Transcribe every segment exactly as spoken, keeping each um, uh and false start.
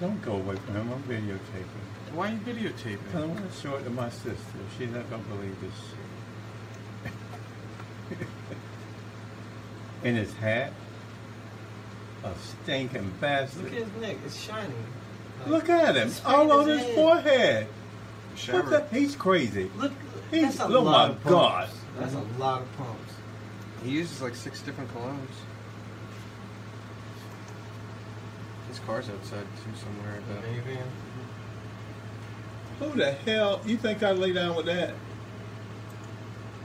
Don't go away from him. I'm videotaping. Why are you videotaping? I want to show it to my sister. She's not going to believe this shit. In his hat. A stinking bastard. Look at his neck. It's shiny. Like, look at him. All on his, his forehead. What the, he's crazy. Look. He's, that's a look lot my of God. That's mm-hmm. a lot of pumps. He uses like six different colognes. His car's outside too somewhere. Maybe. Who the hell you think I lay down with that?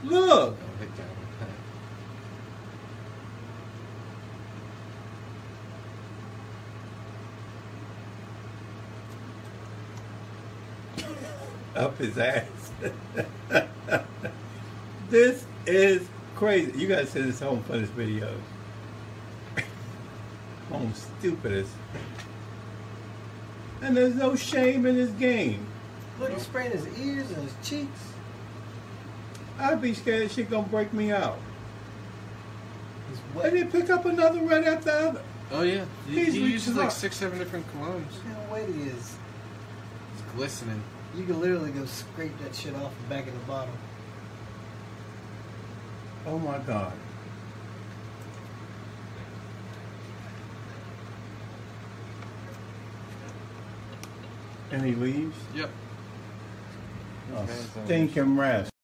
Look. I lay down with that. Up his ass. This is crazy. You gotta send this home for this video. Home stupidest. And there's no shame in his game. Look, he's spraying his ears and his cheeks. I'd be scared she gonna break me out. And then pick up another right after the other. Oh yeah. He, he uses like six, seven different colognes. Look how white he is. He's glistening. You can literally go scrape that shit off the back of the bottle. Oh my God. And he leaves? Yep. Oh, stinking rest.